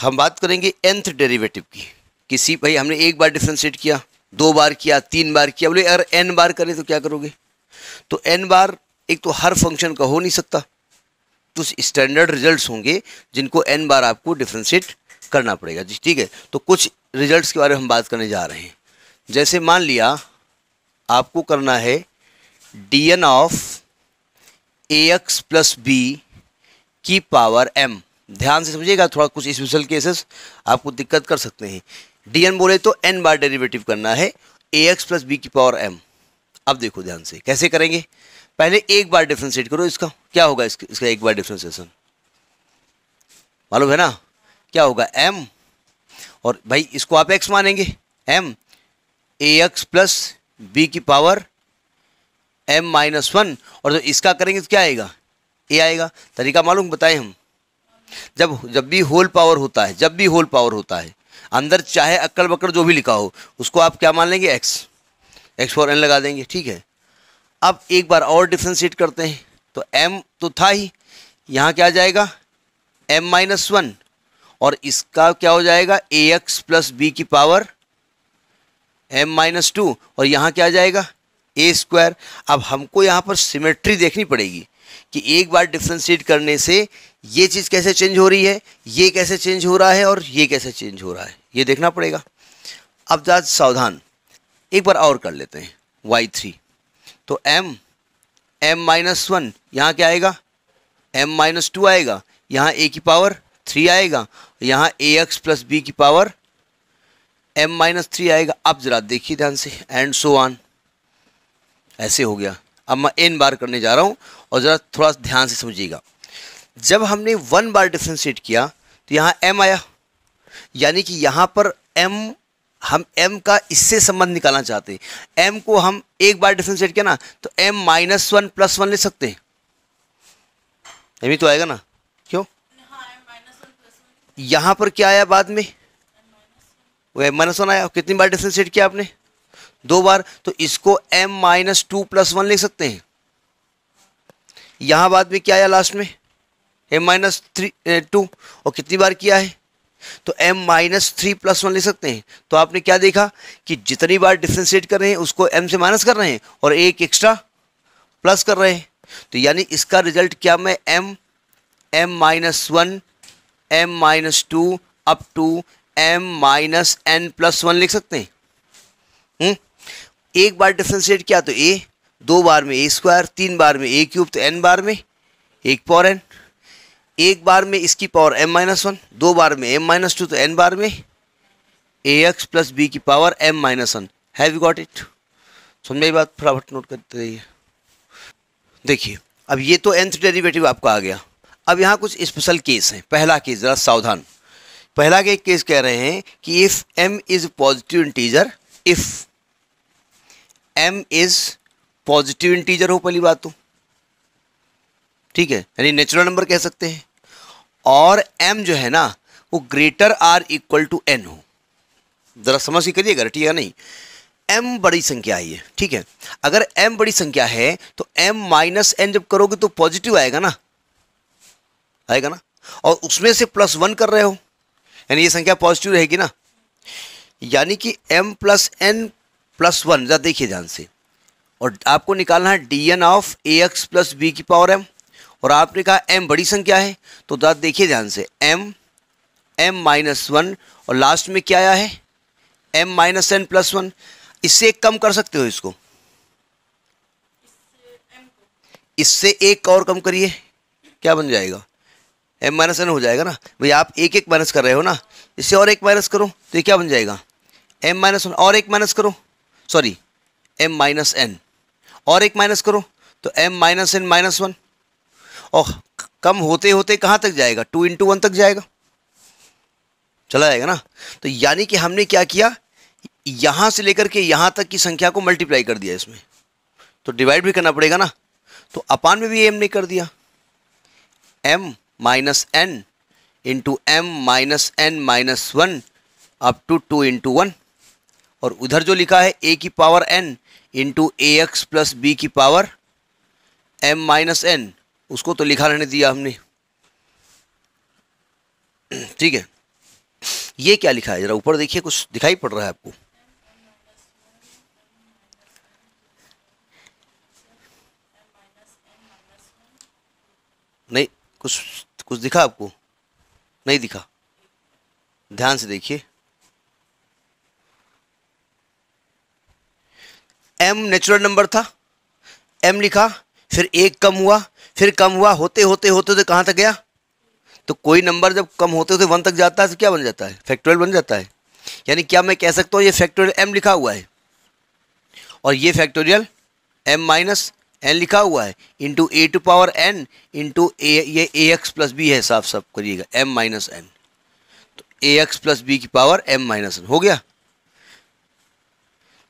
हम बात करेंगे nth डेरिवेटिव की। किसी भाई हमने एक बार डिफ्रेंशिएट किया, दो बार किया, तीन बार किया, बोले अगर n बार करें तो क्या करोगे? तो n बार एक तो हर फंक्शन का हो नहीं सकता, तो स्टैंडर्ड रिजल्ट्स होंगे जिनको n बार आपको डिफ्रेंशिएट करना पड़ेगा जी। ठीक है, तो कुछ रिजल्ट्स के बारे में हम बात करने जा रहे हैं। जैसे मान लिया आपको करना है dn of ax plus b की पावर m। ध्यान से समझिएगा, थोड़ा कुछ स्पेशल केसेस आपको दिक्कत कर सकते हैं। dn बोले तो n बार डेरिवेटिव करना है ax प्लस b की पावर m। अब देखो ध्यान से कैसे करेंगे। पहले एक बार डिफ्रेंशिएट करो, इसका क्या होगा? इसका एक बार डिफ्रेंशिएशन मालूम है ना, क्या होगा? m। और भाई इसको आप x मानेंगे, m ax प्लस b की पावर m माइनस वन। और जब इसका करेंगे तो क्या आएगा? ए आएगा। तरीका मालूम बताएं हम, जब भी होल पावर होता है, जब भी होल पावर होता है, अंदर चाहे अक्कड़ बक्कड़ जो भी लिखा हो, उसको आप क्या मान लेंगे? एक्स। एक्स फॉर एन लगा देंगे। ठीक है, अब एक बार और डिफ्रेंशिएट करते हैं। तो एम तो था ही, यहाँ क्या आ जाएगा? M minus one. और इसका क्या हो जाएगा? ए एक्स प्लस बी की पावर एम माइनस टू। और यहाँ क्या आ जाएगा? A square. अब हमको यहाँ पर सिमेट्री देखनी पड़ेगी कि एक बार डिफ्रेंशिएट करने से ये चीज़ कैसे चेंज हो रही है, ये कैसे चेंज हो रहा है, और ये कैसे चेंज हो रहा है, ये देखना पड़ेगा। अब ज़्यादा सावधान, एक बार और कर लेते हैं y3। तो m m माइनस वन, यहाँ क्या आएगा? m माइनस टू आएगा। यहाँ a की पावर थ्री आएगा। यहाँ ax प्लस बी की पावर m माइनस थ्री आएगा। अब ज़रा देखिए ध्यान से, एंड सो ऑन, ऐसे हो गया। अब मैं n बार करने जा रहा हूँ, और ज़रा थोड़ा ध्यान से समझिएगा। जब हमने वन बार डिफ्रेंशिएट किया तो यहाँ m आया, यानी कि यहाँ पर m, हम m का इससे संबंध निकालना चाहते हैं। m को हम एक बार डिफ्रेंशिएट किया ना, तो m minus one plus one ले सकते हैं, यही तो आएगा ना। क्यों? यहाँ पर क्या आया बाद में? वो m माइनस वन आया। कितनी बार डिफ्रेंशिएट किया आपने? दो बार। तो इसको m minus two plus one ले सकते हैं। यहाँ बाद में क्या आया लास्ट में? m minus three two. और कितनी बार किया है? तो m minus three plus one ले सकते हैं। तो आपने क्या देखा कि जितनी बार डिफ्रेंशिएट कर रहे हैं उसको m से माइनस कर रहे हैं और एक एक्स्ट्रा प्लस कर रहे हैं। तो यानी इसका रिजल्ट क्या? मैं m, m minus one, m minus two, up to m minus n plus one लिख सकते हैं। एक बार डिफ्रेंशिएट किया तो a, दो बार में ए स्क्वायर, तीन बार में ए क्यूब, तो n बार में एक पावर n। एक बार में इसकी पावर m माइनस वन, दो बार में m माइनस टू, तो n बार में ax प्लस बी की power m minus one. Have you got it? समझाई बात? फटाफट नोट करते रहिए। देखिए, अब ये तो nth डेरिवेटिव आपका आ गया। अब यहाँ कुछ स्पेशल केस हैं। पहला केस, ज़रा सावधान, पहला के केस कह रहे हैं कि if m is positive integer, if m is positive integer हो, पहली बात तो ठीक है, यानी नेचुरल नंबर कह सकते हैं, और m जो है ना वो greater or equal to n हो। ज़रा समझ के करिएगा, रटिएगा नहीं। m बड़ी संख्या है ये, ठीक है। अगर m बड़ी संख्या है तो m माइनस n जब करोगे तो पॉजिटिव आएगा ना, आएगा ना। और उसमें से प्लस वन कर रहे हो, यानी ये संख्या पॉजिटिव रहेगी ना। यानी कि m plus n plus one, ज़रा देखिए ध्यान से। और आपको निकालना है dn of ax plus b की पावर m। और आपने कहा m बड़ी संख्या है, तो ज़रा देखिए ध्यान से, m m माइनस वन, और लास्ट में क्या आया है? m minus n plus one. इससे एक कम कर सकते हो इसको, इससे एक और कम करिए, क्या बन जाएगा? m माइनस n हो जाएगा ना भैया, आप एक एक माइनस कर रहे हो ना। इससे और एक माइनस करो तो ये क्या बन जाएगा? m minus one. और एक माइनस करो, सॉरी m माइनस n, और एक माइनस करो तो m minus n minus one. और कम होते होते कहाँ तक जाएगा? 2 into 1 तक जाएगा, चला जाएगा ना। तो यानी कि हमने क्या किया, यहाँ से लेकर के यहाँ तक की संख्या को मल्टीप्लाई कर दिया। इसमें तो डिवाइड भी करना पड़ेगा ना, तो अपान में भी m ने कर दिया, m minus n into m minus n minus one up to 2 into 1। और उधर जो लिखा है a की power n into a x plus b की पावर m माइनस n, उसको तो लिखा रहने दिया हमने, ठीक है। ये क्या लिखा है, जरा ऊपर देखिए, कुछ दिखाई पड़ रहा है आपको? नहीं, कुछ दिखा आपको? नहीं दिखा, ध्यान से देखिए। m नेचुरल नंबर था, m लिखा, फिर एक कम हुआ, फिर कम हुआ, होते होते होते होते कहाँ तक गया? तो कोई नंबर जब कम होते होते 1 तक जाता है तो क्या बन जाता है? फैक्टोरियल बन जाता है। यानी क्या मैं कह सकता हूँ ये फैक्टोरियल m लिखा हुआ है और ये फैक्टोरियल m माइनस n लिखा हुआ है into a to power n into a, ये ax प्लस b है, साफ साफ करिएगा m माइनस n, तो ax प्लस b की पावर m माइनस n हो गया।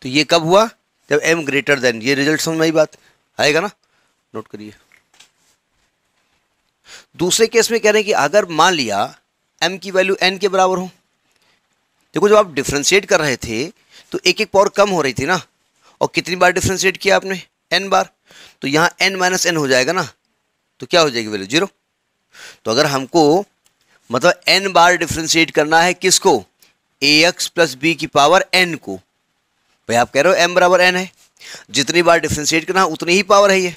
तो ये कब हुआ? जब m ग्रेटर देन, ये रिजल्ट समझ में आई बात आएगा ना, नोट करिए। दूसरे केस में कह रहे हैं कि अगर मान लिया m की वैल्यू n के बराबर हो, देखो जब आप डिफ्रेंशिएट कर रहे थे तो एक एक पावर कम हो रही थी ना, और कितनी बार डिफ्रेंशिएट किया आपने? n बार। तो यहाँ n माइनस n हो जाएगा ना, तो क्या हो जाएगी वैल्यू? 0। तो अगर हमको मतलब n बार डिफ्रेंशिएट करना है किसको? ax प्लस बी की पावर n को। भाई आप कह रहे हो m बराबर n है, जितनी बार डिफ्रेंशिएट करना है उतनी ही पावर है ये,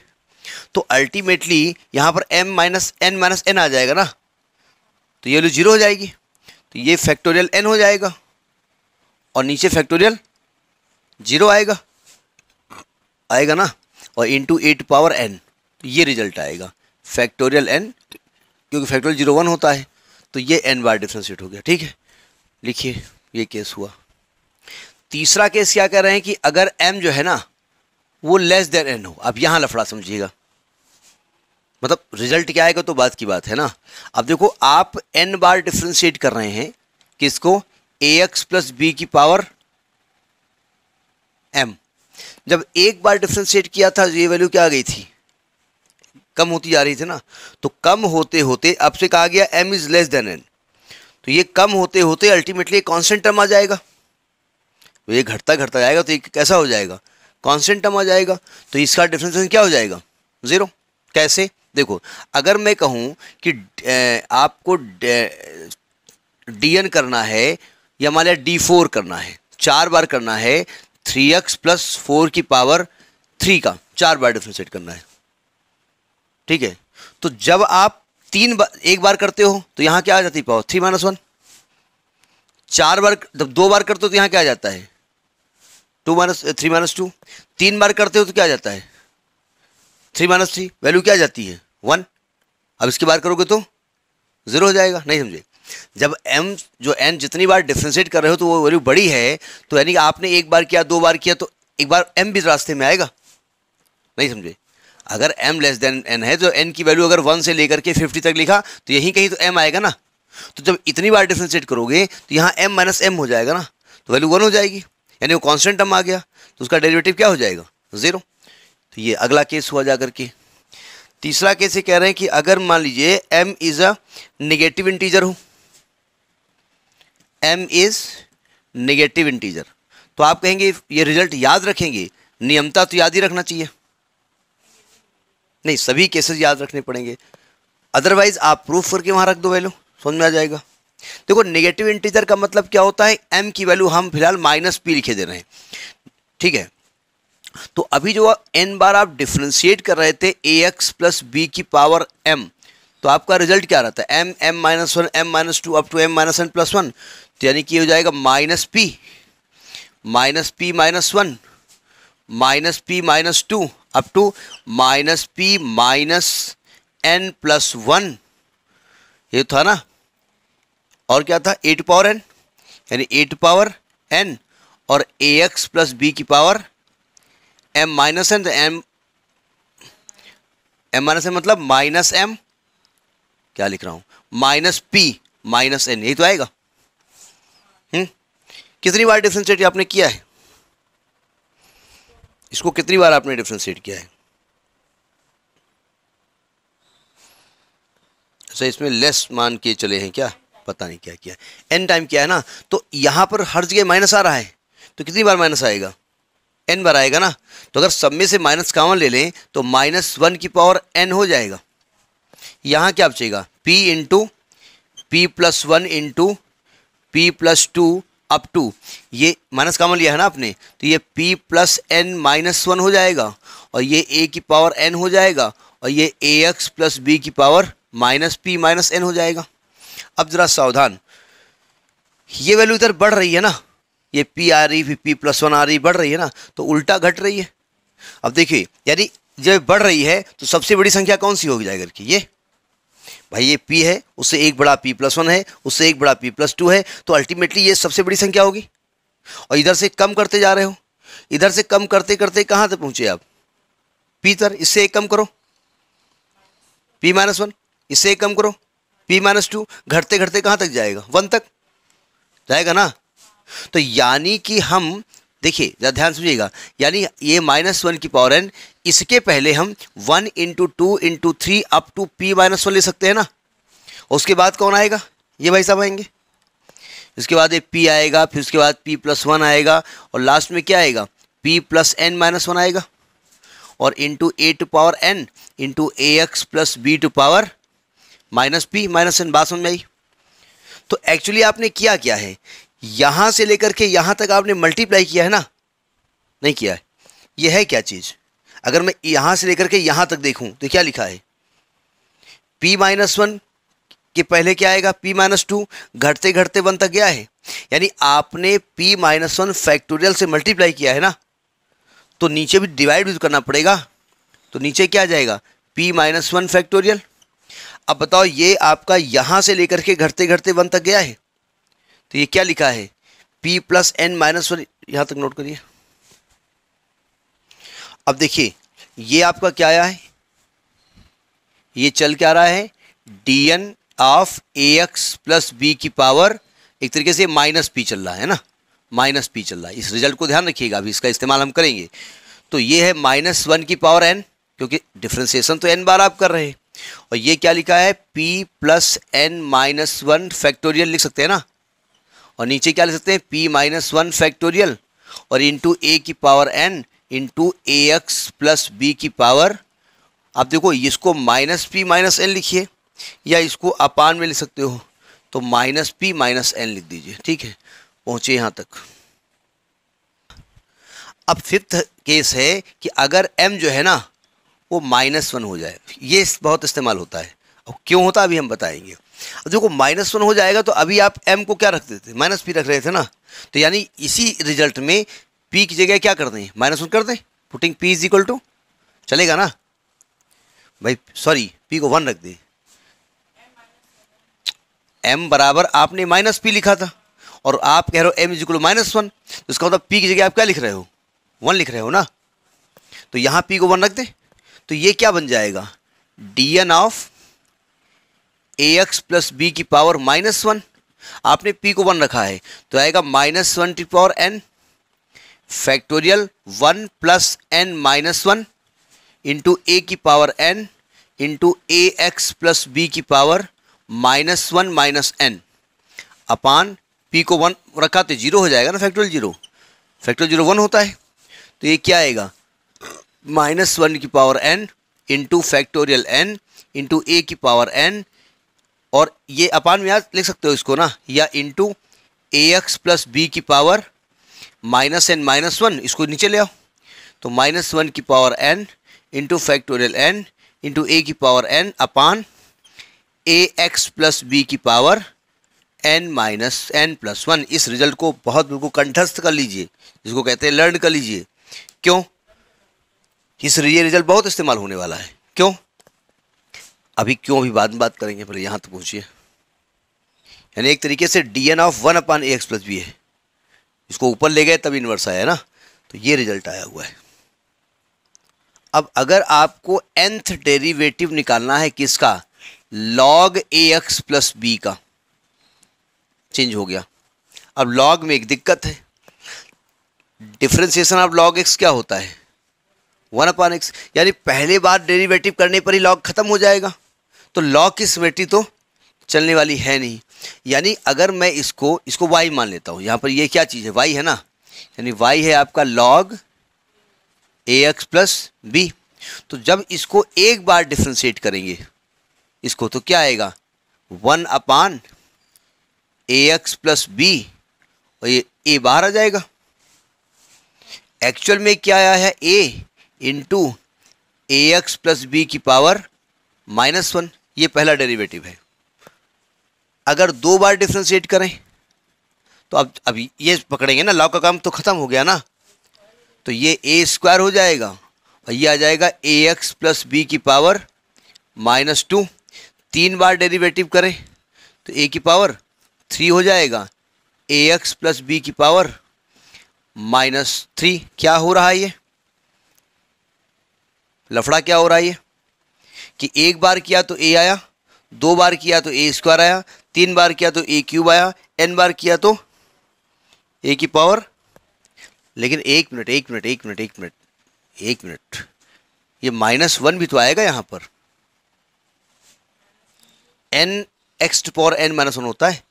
तो अल्टीमेटली यहाँ पर m माइनस n आ जाएगा ना, तो ये वैल्यू 0 हो जाएगी। तो ये फैक्टोरियल n हो जाएगा और नीचे फैक्टोरियल 0 आएगा, आएगा ना, और इंटू 8 पावर n, तो ये रिजल्ट आएगा फैक्टोरियल n, क्योंकि फैक्टोरियल 0 1 होता है, तो ये n बार डिफ्रेंशिएट हो गया। ठीक है, लिखिए ये केस हुआ। तीसरा केस क्या कह रहे हैं कि अगर m जो है ना वो लेस देन n हो, अब यहाँ लफड़ा समझिएगा, मतलब रिजल्ट क्या आएगा तो बात की बात है ना। अब देखो आप n बार डिफ्रेंशिएट कर रहे हैं किसको? ax प्लस बी की पावर m। जब एक बार डिफ्रेंशिएट किया था ये वैल्यू क्या आ गई थी? कम होती जा रही थी ना, तो कम होते होते अब से कहा गया m is less than n, तो ये कम होते होते अल्टीमेटली कांस्टेंट टर्म आ जाएगा, तो ये घटता घटता जाएगा, तो ये कैसा हो जाएगा? कांस्टेंट टर्म आ जाएगा, तो इसका डिफ्रेंशिएशन क्या हो जाएगा? 0। कैसे? देखो अगर मैं कहूँ कि आपको dn करना है या मान लिया d4 करना है, 4 बार करना है 3x प्लस 4 की पावर 3 का 4 बार डिफ्रेंशिएट करना है, ठीक है। तो जब आप एक बार करते हो तो यहाँ क्या आ जाती है पावर? 3 माइनस 1। 4 बार, जब 2 बार करते हो तो यहाँ क्या आ जाता है? 2 माइनस 3 माइनस 2। 3 बार करते हो तो क्या आ जाता है? 3 माइनस 3, वैल्यू क्या आ जाती है? 1। अब इसके बार करोगे तो 0 हो जाएगा। नहीं समझे? जब m जो n जितनी बार डिफ्रेंशिएट कर रहे हो तो वो वैल्यू बड़ी है, तो यानी आपने एक बार किया, 2 बार किया, तो एक बार m भी रास्ते में आएगा। नहीं समझे? अगर m लेस देन n है तो n की वैल्यू अगर 1 से लेकर के 50 तक लिखा तो यहीं कहीं तो m आएगा ना, तो जब इतनी बार डिफ्रेंशिएट करोगे तो यहाँ m माइनस m हो जाएगा ना, तो वैल्यू 1 हो जाएगी, यानी वो कांस्टेंट टर्म आ गया, तो उसका डेरिवेटिव क्या हो जाएगा? 0। तो ये अगला केस हुआ। जा करके तीसरा केस ये कह रहे हैं कि अगर मान लीजिए m is a negative integer हो, m इज नेगेटिव इंटीजर, तो आप कहेंगे ये रिजल्ट याद रखेंगे, नियमता तो याद ही रखना चाहिए, नहीं सभी केसेस याद रखने पड़ेंगे, अदरवाइज आप प्रूफ करके वहाँ रख दो वैल्यू, समझ में आ जाएगा। देखो नेगेटिव इंटीजर का मतलब क्या होता है? m की वैल्यू हम फिलहाल माइनस पी लिखे दे रहे हैं, ठीक है। तो अभी जो n बार आप डिफ्रेंशिएट कर रहे थे ax प्लस बी की पावर m, तो आपका रिजल्ट क्या रहता है? m, m minus 1, m minus 2 up to m minus n plus 1, तो यानी कि हो जाएगा minus p minus 1 minus p minus 2 up to minus p minus n plus 1, ये था ना, और क्या था? 8 पावर n, यानी 8 पावर n और ax प्लस बी की पावर m माइनस n, तो m माइनस n मतलब माइनस m, क्या लिख रहा हूँ? माइनस p माइनस n, यही तो आएगा। कितनी बार डिफ्रेंशिएट आपने किया है इसको? कितनी बार आपने डिफ्रेंशिएट किया है? अच्छा, इसमें लेस मान के चले हैं क्या? पता नहीं क्या किया, n टाइम किया है ना, तो यहाँ पर हर जगह माइनस आ रहा है, तो कितनी बार माइनस आएगा? n बार आएगा ना, तो अगर सब में से माइनस कॉमन ले लें तो -1 की पावर n हो जाएगा। यहाँ क्या बचेगा? p into p plus 1 into p plus two up to, ये माइनस कॉमन लिया है ना आपने, तो ये p plus n minus one हो जाएगा और ये a की पावर n हो जाएगा और ये ax प्लस बी की power minus p minus n हो जाएगा। अब ज़रा सावधान, ये वैल्यू इधर बढ़ रही है ना, ये p आ रही फिर p प्लस वन आ रही, बढ़ रही है ना, तो उल्टा घट रही है। अब देखिए यानी जब बढ़ रही है तो सबसे बड़ी संख्या कौन सी होगी जाएगा कि ये भाई ये p है, उससे एक बड़ा p प्लस वन है, उससे एक बड़ा p प्लस टू है, तो अल्टीमेटली ये सबसे बड़ी संख्या होगी। और इधर से कम करते जा रहे हो, इधर से कम करते करते कहाँ तक पहुँचे आप p तर, इससे एक कम करो p माइनस वन, इससे एक कम करो p माइनस टू, घटते घटते कहाँ तक जाएगा, वन तक जाएगा ना। तो यानी कि हम देखिए जरा ध्यान समझिएगा, यानी ये माइनस वन की पावर एन, इसके पहले हम one into two into three up to p minus one ले सकते हैं ना, उसके बाद कौन आएगा, ये भाई साहब आएंगे, इसके बाद ये पी आएगा, फिर उसके बाद पी प्लस वन आएगा और लास्ट में क्या आएगा, p plus n minus one आएगा और into a to power n into a x plus b to power minus p minus n. बात समझ में आई? तो एक्चुअली आपने किया क्या है, यहाँ से लेकर के यहाँ तक आपने मल्टीप्लाई किया है ना, नहीं किया है। यह है क्या चीज़, अगर मैं यहाँ से लेकर के यहाँ तक देखूँ तो क्या लिखा है, p माइनस वन के पहले क्या आएगा, p माइनस टू, घटते घटते वन तक गया है, यानी आपने p माइनस वन फैक्टोरियल से मल्टीप्लाई किया है ना, तो नीचे भी डिवाइड भी करना पड़ेगा, तो नीचे क्या जाएगा, p माइनस वन फैक्टोरियल। अब बताओ ये आपका यहाँ से लेकर के घटते घटते वन तक गया है, तो ये क्या लिखा है, p plus n minus one, यहाँ तक नोट करिए। अब देखिए ये आपका क्या आया है, ये चल क्या रहा है, dn of ax plus b की पावर, एक तरीके से माइनस पी चल रहा है ना, माइनस पी चल रहा है। इस रिजल्ट को ध्यान रखिएगा, अभी इसका इस्तेमाल हम करेंगे। तो ये है माइनस वन की पावर n, क्योंकि डिफ्रेंसिएशन तो n बार आप कर रहे हैं, और ये क्या लिखा है, p plus n minus one factorial लिख सकते हैं ना, और नीचे क्या लिख सकते हैं, p माइनस वन फैक्टोरियल और इंटू ए की power n into a x plus b की पावर। आप देखो इसको माइनस पी माइनस एन लिखिए, या इसको अपान में लिख सकते हो, तो माइनस पी माइनस एन लिख दीजिए, ठीक है, पहुँचे यहाँ तक। अब फिफ्थ केस है कि अगर m जो है ना वो माइनस वन हो जाए, ये बहुत इस्तेमाल होता है, और क्यों होता है अभी हम बताएंगे। अब देखो माइनस वन हो जाएगा, तो अभी आप m को क्या रखते थे, माइनस पी रख रहे थे ना, तो यानी इसी रिजल्ट में p की जगह क्या कर दें, माइनस वन कर दें, putting p is equal to, चलेगा ना भाई, सॉरी p को वन रख दें। m बराबर आपने माइनस पी लिखा था और आप कह रहे हो m is equal minus one, तो इसका मतलब p की जगह आप क्या लिख रहे हो, वन लिख रहे हो ना, तो यहाँ p को वन रख दें, तो ये क्या बन जाएगा, dn of ax plus b की पावर माइनस वन, आपने p को वन रखा है, तो आएगा माइनस वन की power n factorial one plus n minus one into a की power n into a x plus b की power minus one minus n upon p को वन रखा तो जीरो हो जाएगा ना, factorial zero, factorial zero one होता है, तो ये क्या आएगा, माइनस वन की power n into factorial n into a की पावर n, और ये अपान में याद लिख सकते हो इसको ना, या into a x plus b की power minus n minus one, इसको नीचे ले आओ, तो माइनस वन की power n into factorial n into a की power n upon a x plus b की power n minus n plus one. इस रिजल्ट को बहुत बिल्कुल कंठस्थ कर लीजिए, जिसको कहते हैं लर्न कर लीजिए, क्यों, इस रिजल्ट बहुत इस्तेमाल होने वाला है, क्यों अभी, क्यों अभी बाद में बात करेंगे, पहले यहाँ तो पहुँचिए। यानी एक तरीके से d n of one upon a x plus b है, इसको ऊपर ले गए तब इन्वर्स आया ना, तो ये रिजल्ट आया हुआ है। अब अगर आपको nth डेरिवेटिव निकालना है किसका, log a x plus b का, चेंज हो गया। अब लॉग में एक दिक्कत है, डिफ्रेंसिएशन ऑफ लॉग एक्स क्या होता है, वन अपान एक्स, यानी पहले बार डेरिवेटिव करने पर ही लॉग खत्म हो जाएगा, तो लॉग की सिमेट्री तो चलने वाली है नहीं। यानी अगर मैं इसको y मान लेता हूँ, यहाँ पर ये क्या चीज़ है, y है ना, यानी y है आपका log ax प्लस बी, तो जब इसको एक बार डिफ्रेंशिएट करेंगे इसको, तो क्या आएगा, one upon ax plus b और ये a बाहर आ जाएगा। एक्चुअल में क्या आया है a into ax plus b की पावर माइनस वन, ये पहला डेरिवेटिव है। अगर दो बार डिफ्रेंशिएट करें तो अब ये पकड़ेंगे ना, लॉ का काम तो ख़त्म हो गया ना। तो ये ए स्क्वायर हो जाएगा और ये आ जाएगा ए एक्स प्लस बी की पावर माइनस टू। तीन बार डेरिवेटिव करें तो ए की पावर थ्री हो जाएगा, ए एक्स प्लस बी की पावर माइनस थ्री। क्या हो रहा है ये लफड़ा, क्या हो रहा है ये कि एक बार किया तो ए आया, दो बार किया तो ए स्क्वायर आया, तीन बार किया तो ए क्यूब आया, एन बार किया तो ए की पावर। लेकिन एक मिनट, ये माइनस वन भी तो आएगा यहाँ पर। N x to power n minus one होता है।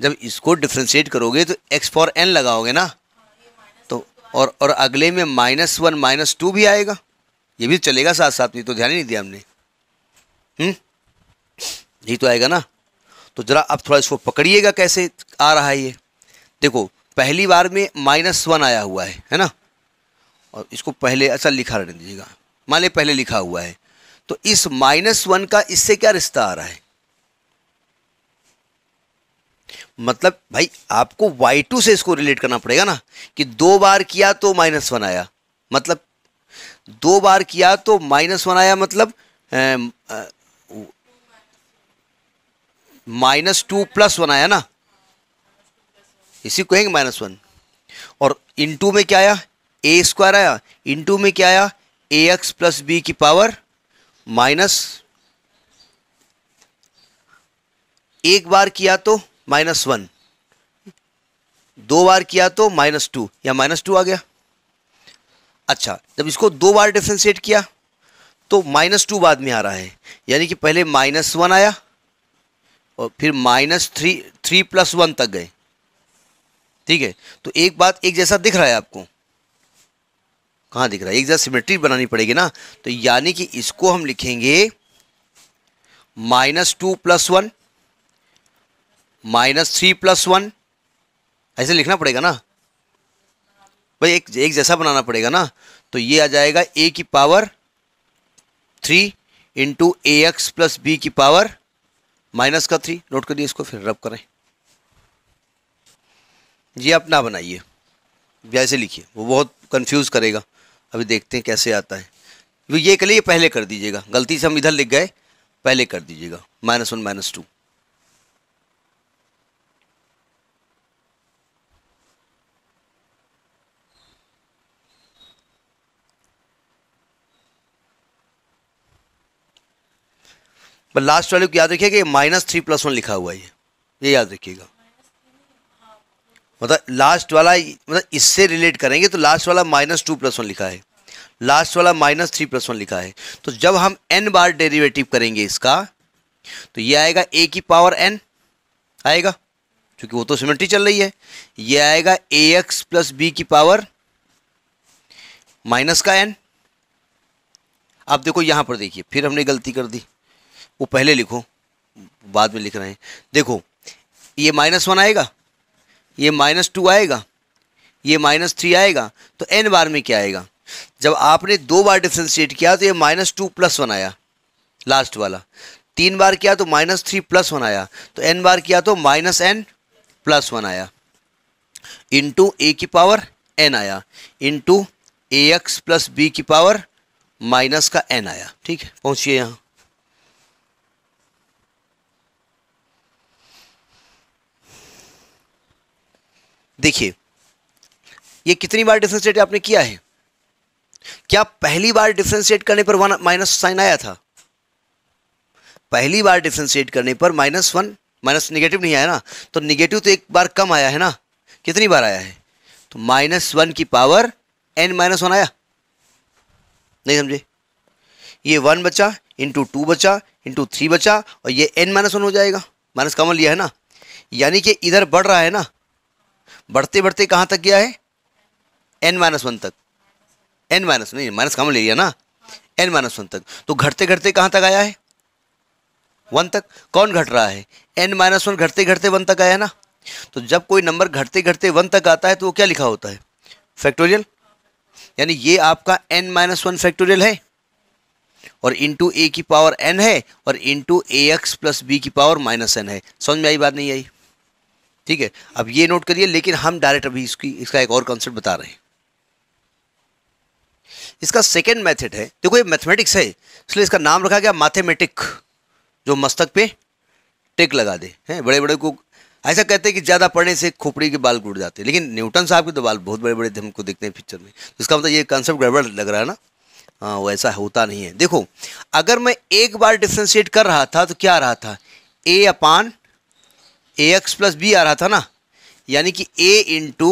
जब इसको डिफ्रेंशिएट करोगे तो एक्स पावर एन लगाओगे ना, तो और अगले में माइनस वन माइनस टू भी आएगा, ये भी चलेगा साथ साथ में। तो ध्यान ही नहीं दिया हमने, यही तो आएगा ना। तो ज़रा आप थोड़ा इसको पकड़िएगा कैसे आ रहा है ये। देखो पहली बार में माइनस वन आया हुआ है ना, और इसको पहले अच्छा लिखा रहने दीजिएगा, मान ले पहले लिखा हुआ है। तो इस माइनस वन का इससे क्या रिश्ता आ रहा है, मतलब भाई आपको वाई टू से इसको रिलेट करना पड़ेगा ना, कि दो बार किया तो माइनस वन आया, मतलब दो बार किया तो माइनस वन आया, मतलब माइनस टू प्लस वन आया ना, इसी को कहेंगे माइनस वन। और इनटू में क्या आया, ए स्क्वायर आया, इनटू में क्या आया, ए एक्स प्लस बी की पावर माइनस। एक बार किया तो माइनस वन, दो बार किया तो माइनस टू, या माइनस टू आ गया। अच्छा जब इसको दो बार डिफ्रेंशिएट किया तो माइनस टू बाद में आ रहा है, यानी कि पहले माइनस वन आया और फिर minus three, three plus one तक गए। ठीक है, तो एक बात एक जैसा दिख रहा है आपको, कहाँ दिख रहा है, एक जैसा सिमेट्री बनानी पड़ेगी ना। तो यानी कि इसको हम लिखेंगे minus two plus one minus three plus one, ऐसे लिखना पड़ेगा ना भाई, एक जैसा बनाना पड़ेगा ना। तो ये आ जाएगा ए की power three into a x plus b की पावर माइनस का थ्री। नोट करिए इसको, फिर रब करें, ये आप ना बनाइए, जैसे लिखिए, वो बहुत कंफ्यूज करेगा। अभी देखते हैं कैसे आता है। ये के लिए पहले कर दीजिएगा, गलती से हम इधर लिख गए, पहले कर दीजिएगा माइनस वन माइनस टू। बस लास्ट वाले को याद रखिएगा, ये माइनस थ्री प्लस वन लिखा हुआ है, ये याद रखिएगा। मतलब लास्ट वाला, मतलब इससे रिलेट करेंगे तो लास्ट वाला माइनस टू प्लस वन लिखा है, लास्ट वाला माइनस थ्री प्लस वन लिखा है। तो जब हम n बार डेरिवेटिव करेंगे इसका तो ये आएगा a की पावर n आएगा, क्योंकि वो तो सिमेट्री चल रही है। ये आएगा ax प्लस बी की पावर माइनस का n। आप देखो यहाँ पर देखिए, फिर हमने गलती कर दी, वो पहले लिखो बाद में लिख रहे हैं। देखो ये माइनस वन आएगा, ये माइनस टू आएगा, ये माइनस थ्री आएगा, तो n बार में क्या आएगा। जब आपने दो बार डिफ्रेंशिएट किया तो ये माइनस टू प्लस वन आया लास्ट वाला, तीन बार किया तो माइनस थ्री प्लस वन आया, तो n बार किया तो माइनस एन प्लस वन आया, इंटू ए की पावर n आया, into a x plus b की पावर माइनस का n आया। ठीक है, पहुँचिए यहाँ। देखिए ये कितनी बार डिफ्रेंशिएट आपने किया है। क्या पहली बार डिफ्रेंशिएट करने पर वन माइनस साइन आया था, पहली बार डिफ्रेंशिएट करने पर माइनस वन माइनस निगेटिव नहीं आया ना, तो निगेटिव तो एक बार कम आया है ना। कितनी बार आया है, तो माइनस वन की पावर एन माइनस वन आया। नहीं समझे, ये वन बचा, इंटू टू बचा, इंटू थ्री बचा, और ये एन माइनस वन हो जाएगा, माइनस कॉमन लिया है ना। यानी कि इधर बढ़ रहा है ना, बढ़ते बढ़ते कहाँ तक गया है, एन माइनस वन तक, एन माइनस नहीं माइनस कॉमन ले लिया ना, एन माइनस वन तक। तो घटते घटते कहाँ तक आया है, वन तक। कौन घट रहा है, n-1 घटते घटते 1 तक आया ना, तो जब कोई नंबर घटते घटते 1 तक आता है तो वो क्या लिखा होता है, फैक्टोरियल। यानी ये आपका n-1 फैक्टोरियल है और इंटू ए की पावर n है और इंटू ax प्लस बी की पावर -n है। समझ में आई बात नहीं आई? ठीक है, अब ये नोट करिए। लेकिन हम डायरेक्ट अभी इसका एक और कॉन्सेप्ट बता रहे हैं। इसका सेकेंड मेथड है, देखो ये मैथमेटिक्स है इसलिए इसका नाम रखा गया मैथमेटिक, जो मस्तक पे टिक लगा दे हैं। बड़े बड़े को ऐसा कहते हैं कि ज़्यादा पढ़ने से खोपड़ी के बाल गुड़ जाते हैं, लेकिन न्यूटन साहब के तो बाल बहुत बड़े बड़े थे, हमको देखते हैं पिक्चर में। तो इसका मतलब ये कॉन्सेप्ट गड़बड़ लग रहा है ना। हाँ, वो ऐसा होता नहीं है। देखो, अगर मैं एक बार डिफ्रेंशिएट कर रहा था तो क्या आ रहा था, a upon a x plus b आ रहा था ना, यानी कि a into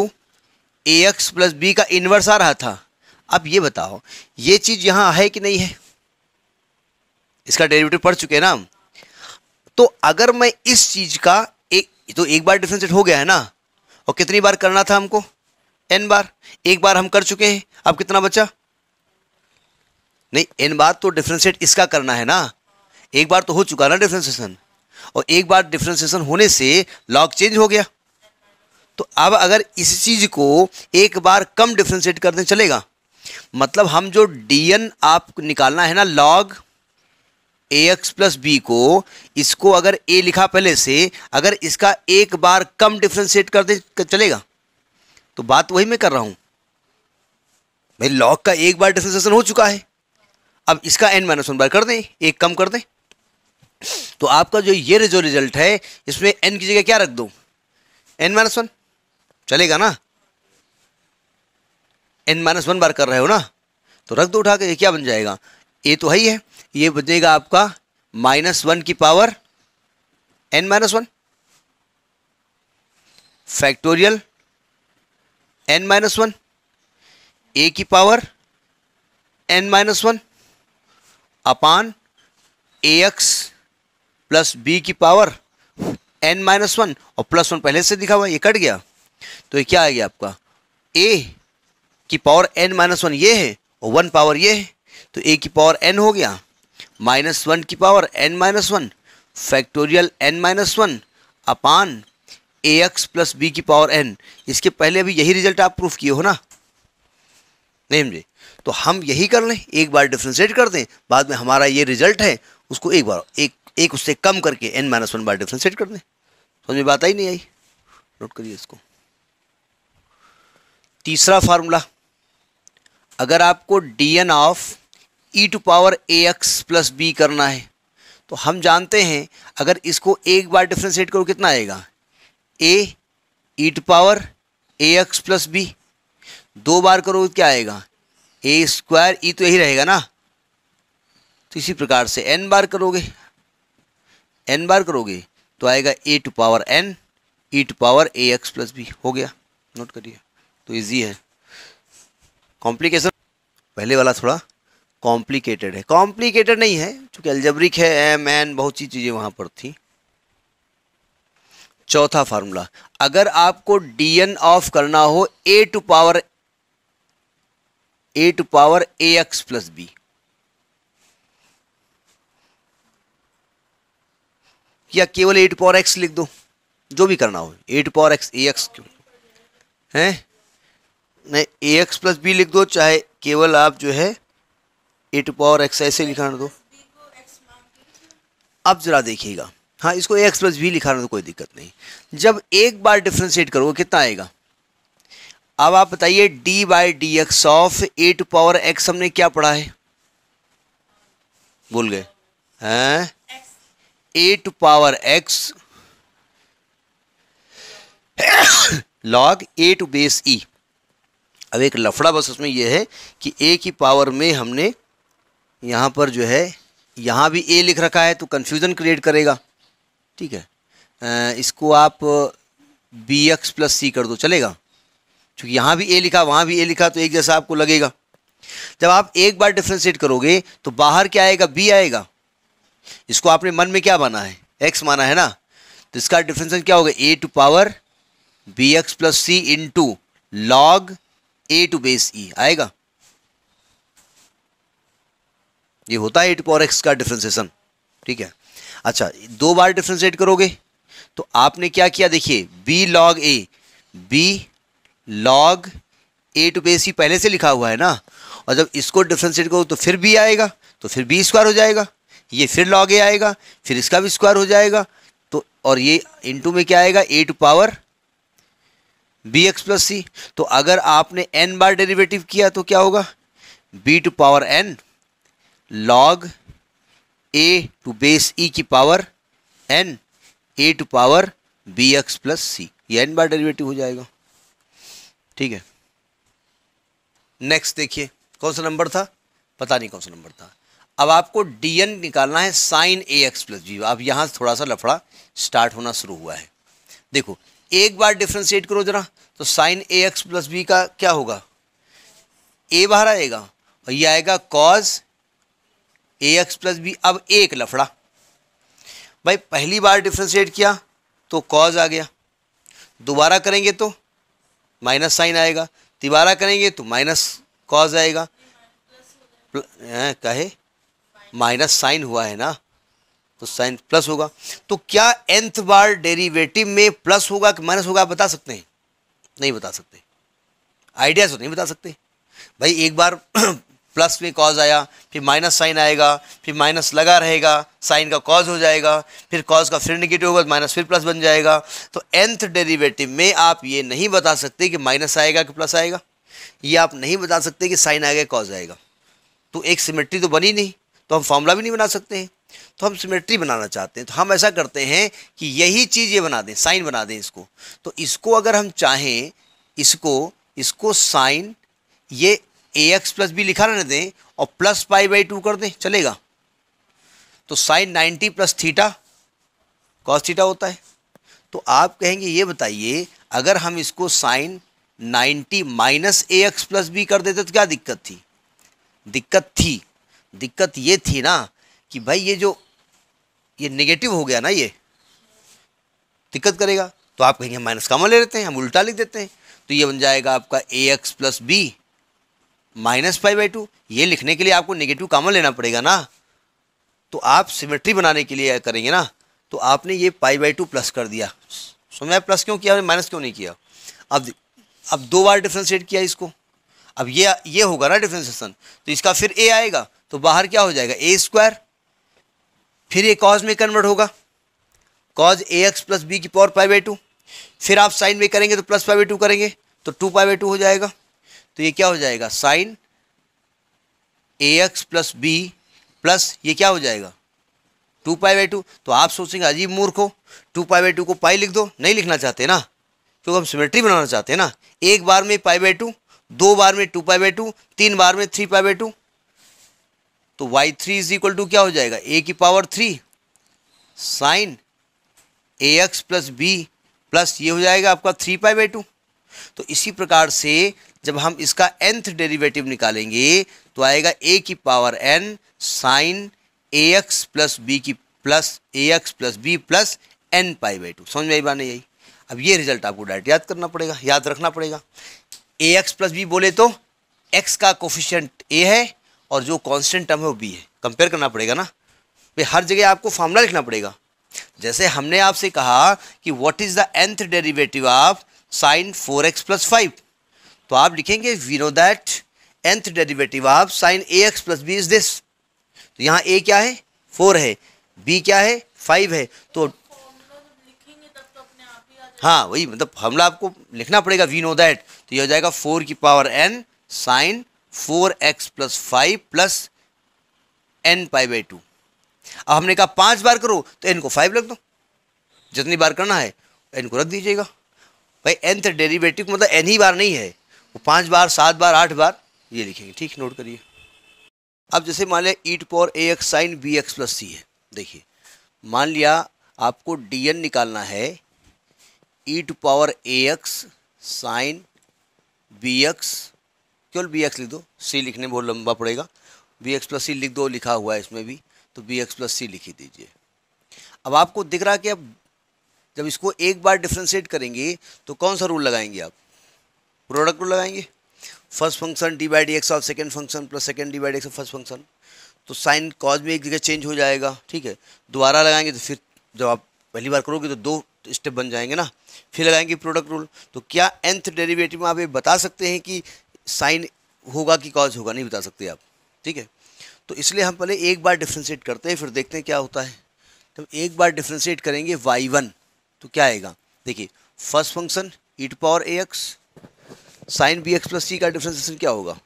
a x plus b का इन्वर्स आ रहा था। अब ये बताओ ये चीज़ यहाँ है कि नहीं है, इसका डेरिवेटिव पढ़ चुके हैं ना। तो अगर मैं इस चीज़ का एक बार डिफ्रेंशिएट हो गया है ना, और कितनी बार करना था हमको, n बार। एक बार हम कर चुके हैं, अब कितना बचा, नहीं n बार तो डिफ्रेंशिएट इसका करना है ना। एक बार तो हो चुका ना डिफ्रेंशिएशन, और एक बार डिफ्रेंशिएशन होने से लॉग चेंज हो गया। तो अब अगर इस चीज़ को एक बार कम डिफ्रेंशिएट कर दें चलेगा। मतलब हम जो dn आपको निकालना है ना, log ax प्लस बी को, इसको अगर a लिखा पहले से, अगर इसका एक बार कम डिफ्रेंशिएट कर दे चलेगा। तो बात वही मैं कर रहा हूं भाई, log का एक बार डिफ्रेंशिएशन हो चुका है, अब इसका n-1 बार कर दें, एक कम कर दें। तो आपका जो ये जो रिजल्ट है इसमें n की जगह क्या रख दो, n-1 चलेगा ना। n-1 बार कर रहे हो ना, तो रख दो उठा के, क्या बन जाएगा, ये तो है ही है, ये बनेगा आपका -1 की power n-1 factorial n-1 a की power n-1 upon ax plus b की पावर n-1, और +1 पहले से दिखा हुआ है, ये कट गया। तो ये क्या आ गया आपका, a की पावर n-1 ये है और 1 पावर ये है, तो a की पावर n हो गया -1 की power n-1 factorial n-1 upon ax plus b की पावर n। इसके पहले अभी यही रिजल्ट आप प्रूफ किए हो ना, नहीं समझे? तो हम यही कर लें, एक बार डिफ्रेंशिएट कर दें, बाद में हमारा ये रिजल्ट है उसको एक बार एक उससे कम करके n-1 बार डिफ्रेंशिएट कर दें। समझ में बात आई नहीं आई? नोट करिए इसको। तीसरा फार्मूला, अगर आपको dn of e to power ax plus b करना है, तो हम जानते हैं अगर इसको एक बार डिफ्रेंशिएट करो कितना आएगा, a e to power ax plus b, दो बार करो क्या आएगा, a स्क्वायर e तो यही रहेगा ना। तो इसी प्रकार से n बार करोगे तो आएगा a to power n e to power ax plus b हो गया। नोट करिए, तो ईजी है। कॉम्प्लिकेशन पहले वाला थोड़ा कॉम्प्लिकेटेड है, कॉम्प्लिकेटेड नहीं है क्योंकि अलजेब्रिक है, एम एन बहुत सी चीज़ें वहाँ पर थी। चौथा फार्मूला, अगर आपको dn ऑफ करना हो a to power ax plus b, या केवल a टू पावर x लिख दो, जो भी करना हो, a to power x, ax क्यों है नहीं, ax प्लस बी लिख दो, चाहे केवल आप जो है a टू पावर x ऐसे लिखाना दो। अब ज़रा देखिएगा, हाँ इसको ax प्लस बी लिखाना तो कोई दिक्कत नहीं। जब एक बार डिफ्रेंशिएट करोगे कितना आएगा, अब आप बताइए d by d x of a to power x हमने क्या पढ़ा है, भूल गए हैं, a to power x log a to base e। अब एक लफड़ा बस उसमें यह है कि a की पावर में हमने यहाँ पर जो है यहाँ भी a लिख रखा है, तो कन्फ्यूज़न क्रिएट करेगा। ठीक है, इसको आप bx प्लस सी कर दो चलेगा, क्योंकि यहाँ भी a लिखा वहाँ भी a लिखा, तो एक जैसा आपको लगेगा। जब आप एक बार डिफ्रेंशिएट करोगे तो बाहर क्या आएगा, b आएगा। इसको आपने मन में क्या माना है, x माना है ना, तो इसका डिफ्रेंशिएशन क्या होगा, a to power bx plus c into log a to base e आएगा। ये होता है a टू पावर x का डिफ्रेंशिएशन। ठीक है, अच्छा दो बार डिफ्रेंशिएट करोगे तो आपने क्या किया, देखिए b log a, b log a to base c पहले से लिखा हुआ है ना, और जब इसको डिफ्रेंशिएट करो तो फिर बी आएगा, तो फिर बी स्क्वायर हो जाएगा, ये फिर लॉग ए आएगा, फिर इसका भी स्क्वायर हो जाएगा, तो और ये इनटू में क्या आएगा, a to power b x plus c. तो अगर आपने एन बार डेरिवेटिव किया तो क्या होगा, b to power n log a to base e की power n a to power b x plus c, ये एन बार डेरिवेटिव हो जाएगा। ठीक है, नेक्स्ट देखिए कौन सा नंबर था, पता नहीं कौन सा नंबर था। अब आपको dn निकालना है sine a x plus b. अब यहाँ से थोड़ा सा लफड़ा स्टार्ट होना शुरू हुआ है। देखो एक बार डिफ्रेंशिएट करो जरा, तो sine a x plus b का क्या होगा, a बाहर आएगा और ये आएगा cos a x plus b. अब एक लफड़ा भाई, पहली बार डिफ्रेंशिएट किया तो कॉज आ गया, दोबारा करेंगे तो माइनस साइन आएगा, तिबारा करेंगे तो माइनस कॉज आएगा, कहे माइनस साइन हुआ है ना तो साइन प्लस होगा। तो क्या nth बार डेरिवेटिव में प्लस होगा कि माइनस होगा, आप बता सकते हैं? नहीं बता सकते, आइडिया से नहीं बता सकते भाई। एक बार प्लस में कॉज आया, फिर माइनस साइन आएगा, फिर माइनस लगा रहेगा, साइन का कॉज हो जाएगा, फिर कॉज का फिर निगेटिव होगा तो माइनस फिर प्लस बन जाएगा। तो nth डेरिवेटिव में आप ये नहीं बता सकते कि माइनस आएगा कि प्लस आएगा, ये आप नहीं बता सकते कि साइन आएगा कॉज आएगा, तो एक सिमेट्री तो बनी नहीं, तो हम फॉर्मूला भी नहीं बना सकते हैं। तो हम सिमेट्री बनाना चाहते हैं, तो हम ऐसा करते हैं कि यही चीज़ ये बना दें, साइन बना दें इसको। तो इसको अगर हम चाहें, इसको साइन ये ए एक्स प्लस बी लिखा रहने दें और प्लस पाई बाई टू कर दें, चलेगा। तो sine 90 plus theta cos theta होता है। तो आप कहेंगे ये बताइए, अगर हम इसको sine 90 minus a x plus b कर देते तो क्या दिक्कत थी? दिक्कत ये थी ना कि भाई ये जो ये नेगेटिव हो गया ना, ये दिक्कत करेगा। तो आप कहेंगे माइनस कॉमन ले लेते हैं, हम उल्टा लिख देते हैं, तो ये बन जाएगा आपका a x plus b minus pi by two. ये लिखने के लिए आपको नेगेटिव कॉमन लेना पड़ेगा ना, तो आप सिमेट्री बनाने के लिए करेंगे ना। तो आपने ये पाई बाई टू प्लस कर दिया, समझ में? प्लस क्यों किया, आपने माइनस क्यों नहीं किया? अब दो बार डिफ्रेंशिएट किया इसको, अब ये होगा ना डिफ्रेंशिएशन, तो इसका फिर ए आएगा, तो बाहर क्या हो जाएगा, ए स्क्वायर। फिर ये कॉज में कन्वर्ट होगा, cos a x plus b की पावर पाई बाई टू। फिर आप साइन में करेंगे तो प्लस पाई बाई टू करेंगे, तो टू पाई बाई टू हो जाएगा। तो ये क्या हो जाएगा, sine a x plus b plus ये क्या हो जाएगा, टू पाई बाई टू। तो आप सोचेंगे अजीब मूर्ख हो, टू पाई बाई टू को पाई लिख दो, नहीं लिखना चाहते ना, क्योंकि हम सिमेट्री बनाना चाहते हैं ना। एक बार में पाई बाई टू, दो बार में टू पाई बाई टू, तीन बार में थ्री पाई बाई टू। तो y three is equal to क्या हो जाएगा, ए की power three sine a x plus b plus ये हो जाएगा आपका थ्री पाई बाई टू। तो इसी प्रकार से जब हम इसका nth डेरिवेटिव निकालेंगे तो आएगा a की power n sine a x plus b की plus a x plus b plus n pi by two. समझ में आई बात नहीं आई? अब ये रिजल्ट आपको डायरेक्ट याद करना पड़ेगा, याद रखना पड़ेगा। ए एक्स प्लस बी बोले तो x का कोफिशिएंट a है और जो कांस्टेंट टर्म है वो b है, कंपेयर करना पड़ेगा ना। भाई हर जगह आपको फार्मूला लिखना पड़ेगा। जैसे हमने आपसे कहा कि what is the nth derivative of sine 4x plus 5, तो आप लिखेंगे we know that nth derivative of sine a x plus b is this. तो यहाँ a क्या है, 4 है, b क्या है, 5 है। तो हाँ वही, मतलब हमला आपको लिखना पड़ेगा वी नो दैट। तो ये हो जाएगा 4 की power n sine 4x plus 5 plus n pi by two. अब हमने कहा 5 बार करो तो n को 5 रख दो, जितनी बार करना है n को रख दीजिएगा। भाई nth डेरिवेटिव मतलब n ही बार नहीं है, वो 5 बार, 7 बार, 8 बार ये लिखेंगे। ठीक, नोट करिए। अब जैसे मान लिया e to power a x sine b x plus c है। देखिए मान लिया आपको dn निकालना है e to power a x sine b x, केवल बी एक्स लिख दो, सी लिखने में बहुत लंबा पड़ेगा, बी एक्स प्लस सी लिख दो, लिखा हुआ है इसमें भी, तो बी एक्स प्लस सी लिख ही दीजिए। अब आपको दिख रहा है कि अब जब इसको एक बार डिफ्रेंशिएट करेंगे तो कौन सा रूल लगाएंगे, आप प्रोडक्ट रूल लगाएंगे। First function d by d x of second function plus second d by d x of first function. तो साइन कॉज में एक जगह चेंज हो जाएगा, ठीक है। दोबारा लगाएंगे तो फिर जब आप पहली बार करोगे तो दो स्टेप बन जाएंगे ना। फिर लगाएंगे प्रोडक्ट रूल। तो क्या nth डेरिवेटिव में आप ये बता सकते हैं कि साइन होगा कि कॉज होगा? नहीं बता सकते आप, ठीक है। तो इसलिए हम पहले एक बार डिफ्रेंशिएट करते हैं, फिर देखते हैं क्या होता है। तो एक बार डिफ्रेंशिएट करेंगे y1 तो क्या आएगा, देखिए first function e to power a x sine b x plus c का डिफ्रेंशिएशन क्या होगा,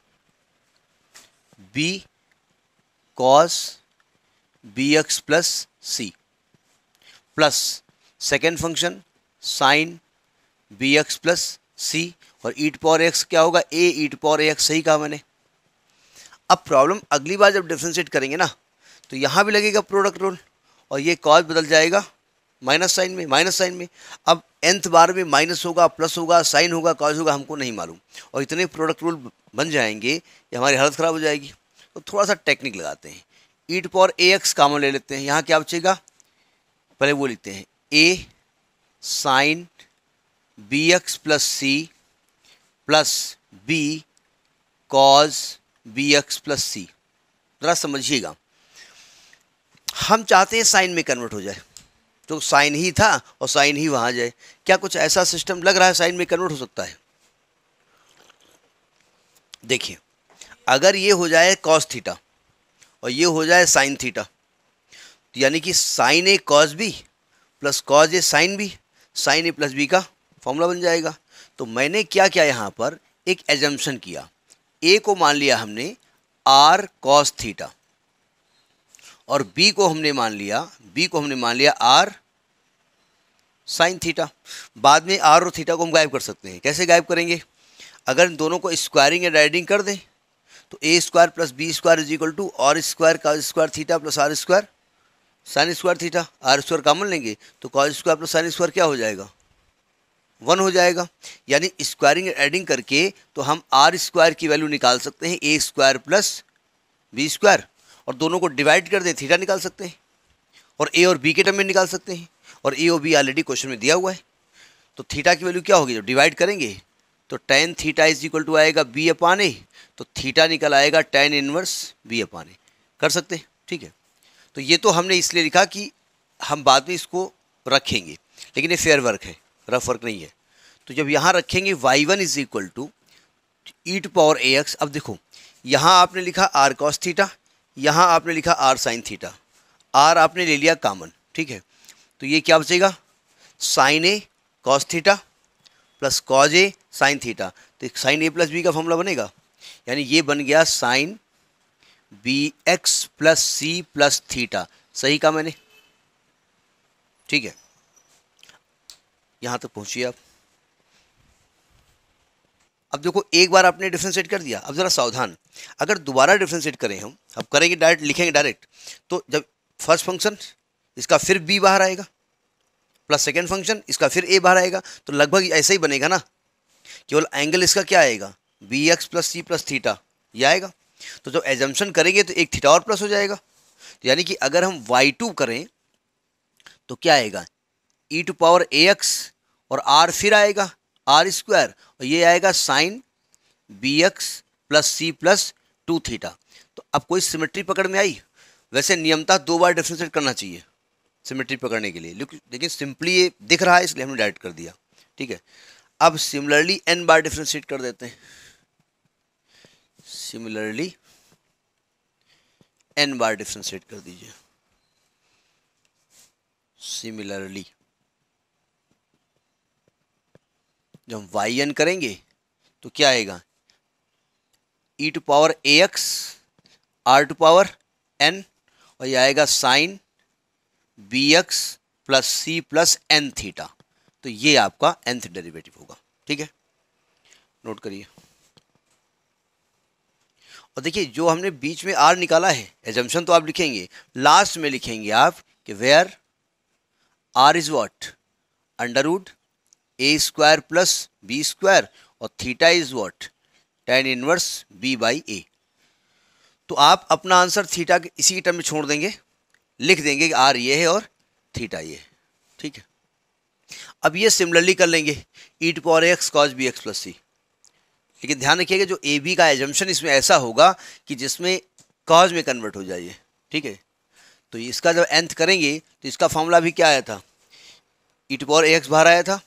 b cos b x plus c plus second function sine b x plus c और e टू पावर एक्स क्या होगा, a e to power x, सही कहा मैंने। अब प्रॉब्लम अगली बार जब डिफ्रेंशिएट करेंगे ना तो यहाँ भी लगेगा प्रोडक्ट रूल और ये कॉज बदल जाएगा माइनस साइन में, माइनस साइन में। अब nth बार में माइनस होगा, प्लस होगा, साइन होगा, कॉज होगा, हमको नहीं मालूम। और इतने प्रोडक्ट रूल बन जाएंगे कि हमारी हालत ख़राब हो जाएगी। तो थोड़ा सा टेक्निक लगाते हैं, e to power a x common ले लेते हैं। यहाँ क्या बचेगा, पहले वो लिखते हैं a sine b x plus c plus b cos b x plus c. ज़रा समझिएगा, हम चाहते हैं साइन में कन्वर्ट हो जाए, तो साइन ही था और साइन ही वहाँ जाए। क्या कुछ ऐसा सिस्टम लग रहा है साइन में कन्वर्ट हो सकता है? देखिए, अगर ये हो जाए कॉस थीटा और ये हो जाए साइन थीटा, तो यानी कि sine a cos b plus cos a sine b, sine a plus b का फॉर्मूला बन जाएगा। तो मैंने क्या किया, यहाँ पर एक एजम्पशन किया, ए को मान लिया हमने आर कॉस थीटा और बी को हमने मान लिया आर साइन थीटा। बाद में आर और थीटा को हम गायब कर सकते हैं। कैसे गायब करेंगे, अगर इन दोनों को स्क्वायरिंग या डिवाइडिंग कर दें तो a square plus b square is equal to r square का square theta plus r square sine square theta. R square common लेंगे तो cos square plus sine square क्या हो जाएगा, वन हो जाएगा। यानी स्क्वायरिंग एडिंग करके तो हम आर स्क्वायर की वैल्यू निकाल सकते हैं, a square plus b square, और दोनों को डिवाइड कर दें थीटा निकाल सकते हैं और ए और बी के टर्म में निकाल सकते हैं। और ए और बी ऑलरेडी क्वेश्चन में दिया हुआ है। तो थीटा की वैल्यू क्या होगी, जब डिवाइड करेंगे तो tan theta is equal to आएगा बी अपान ए, तो थीटा निकल आएगा tan inverse b upon a, कर सकते हैं, ठीक है। तो ये तो हमने इसलिए लिखा कि हम बाद में इसको रखेंगे, लेकिन ये फेयर वर्क है, रफ वर्क नहीं है। तो जब यहाँ रखेंगे y1 is equal to e to power a x. अब देखो, यहाँ आपने लिखा r कॉस थीटा, यहाँ आपने लिखा r साइन थीटा, r आपने ले लिया कॉमन, ठीक है। तो ये क्या बचेगा, sine a cos theta plus cos a sine theta. तो साइन ए प्लस बी का फॉर्मूला बनेगा, यानी ये बन गया sine b x plus c plus theta, सही कहा मैंने, ठीक है। यहाँ तक पहुँचिए आप। अब देखो, एक बार आपने डिफ्रेंशिएट कर दिया, अब ज़रा सावधान, अगर दोबारा डिफ्रेंशिएट करें हम, अब करेंगे डायरेक्ट, लिखेंगे डायरेक्ट, तो जब फर्स्ट फंक्शन इसका फिर b बाहर आएगा प्लस सेकेंड फंक्शन इसका फिर a बाहर आएगा, तो लगभग ऐसे ही बनेगा ना। केवल एंगल इसका क्या आएगा, b x plus c plus theta, ये आएगा। तो जब एजम्पशन करेंगे तो एक थीटा और प्लस हो जाएगा, तो यानी कि अगर हम y2 करें तो क्या आएगा, e to power a x और आर फिर आएगा आर स्क्वायर और ये आएगा sine b x plus c plus two theta. तो अब कोई सिमेट्री पकड़ में आई? वैसे नियमतः दो बार डिफ्रेंशिएट करना चाहिए सिमेट्री पकड़ने के लिए, लेकिन सिंपली ये दिख रहा है इसलिए हमने डायरेक्ट कर दिया, ठीक है। अब सिमिलरली n बार डिफ्रेंशिएट कर देते हैं, सिमिलरली n बार डिफ्रेंशिएट कर दीजिए, सिमिलरली जब yn करेंगे तो क्या आएगा, e to power a x r to power n और ये आएगा sine b x plus c plus n theta. तो ये आपका nth डेरिवेटिव होगा, ठीक है, नोट करिए। और देखिए, जो हमने बीच में r निकाला है, एजम्पशन तो आप लिखेंगे, लास्ट में लिखेंगे आप कि where r is what under root a square plus b square और theta is what tan inverse b by a. तो आप अपना आंसर थीटा के इसी टर्म में छोड़ देंगे, लिख देंगे कि आर ये है और थीटा ये है, ठीक है। अब ये सिमिलरली कर लेंगे e to power x cos b x plus c, लेकिन ध्यान रखिएगा जो ए बी का एजम्पशन इसमें ऐसा होगा कि जिसमें कॉज में कन्वर्ट हो जाइए, ठीक है। तो इसका जब nth करेंगे तो इसका फॉर्मूला भी क्या आया था, e to power a x बाहर आया था,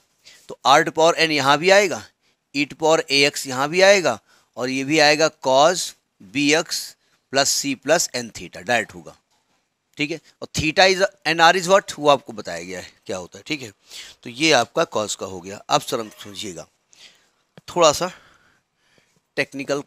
तो आर टू पावर एन यहाँ भी आएगा, e to power a x यहाँ भी आएगा, और ये भी आएगा cos b x plus c plus n theta direct होगा, ठीक है। और theta is N r is what, वो आपको बताया गया है क्या होता है, ठीक है। तो ये आपका कॉज का हो गया। अब सर समझिएगा थोड़ा सा टेक्निकल